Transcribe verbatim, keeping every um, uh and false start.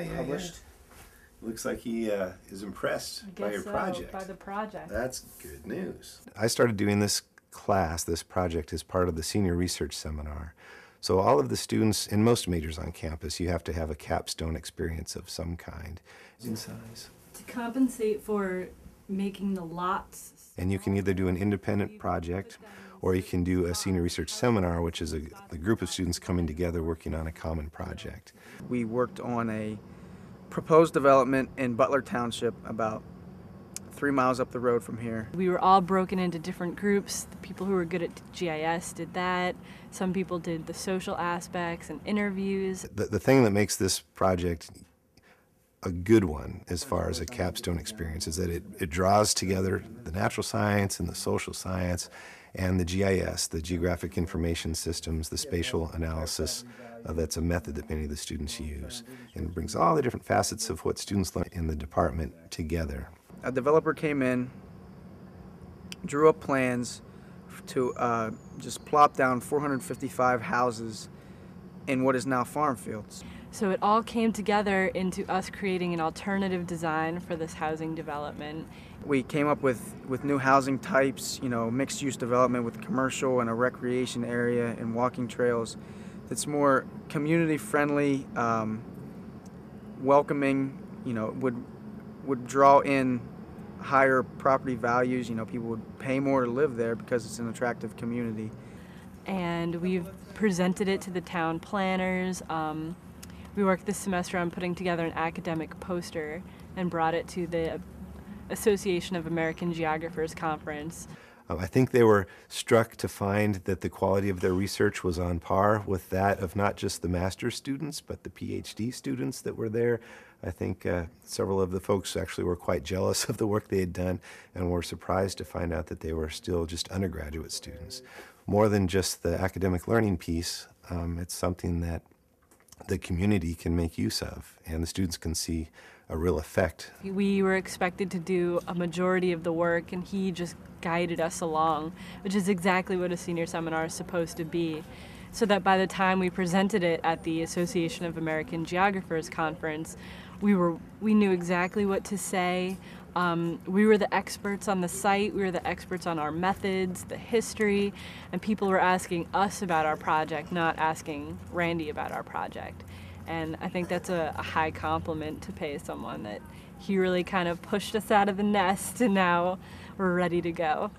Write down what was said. yeah, yeah, published. Yeah. Looks like he uh, is impressed I guess by your so, project. By the project. That's good news. I started doing this class, this project, as part of the senior research seminar. So all of the students in most majors on campus, you have to have a capstone experience of some kind. In size. To compensate for making the lots. And you can either do an independent project, or you can do a senior research seminar, which is a, a group of students coming together working on a common project. We worked on a proposed development in Butler Township about three miles up the road from here. We were all broken into different groups. The people who were good at G I S did that. Some people did the social aspects and interviews. The, the thing that makes this project a good one as far as a capstone experience is that it, it draws together the natural science and the social science and the G I S, the Geographic Information Systems, the spatial analysis. Uh, that's a method that many of the students use, and brings all the different facets of what students learn in the department together. A developer came in, drew up plans to uh, just plop down four hundred fifty-five houses in what is now farm fields. So it all came together into us creating an alternative design for this housing development. We came up with, with new housing types, you know, mixed-use development with commercial and a recreation area and walking trails that's more community-friendly, um, welcoming, you know, would, would draw in higher property values. You know, people would pay more to live there because it's an attractive community. And we've presented it to the town planners. Um, we worked this semester on putting together an academic poster and brought it to the Association of American Geographers conference. Um, I think they were struck to find that the quality of their research was on par with that of not just the master's students, but the PhD students that were there. I think uh, several of the folks actually were quite jealous of the work they had done and were surprised to find out that they were still just undergraduate students. More than just the academic learning piece, um, it's something that the community can make use of, and the students can see a real effect. We were expected to do a majority of the work, and he just guided us along, which is exactly what a senior seminar is supposed to be. So that by the time we presented it at the Association of American Geographers conference, we were we knew exactly what to say. Um, we were the experts on the site, we were the experts on our methods, the history, and people were asking us about our project, not asking Randy about our project. And I think that's a, a high compliment to pay someone, that he really kind of pushed us out of the nest and now we're ready to go.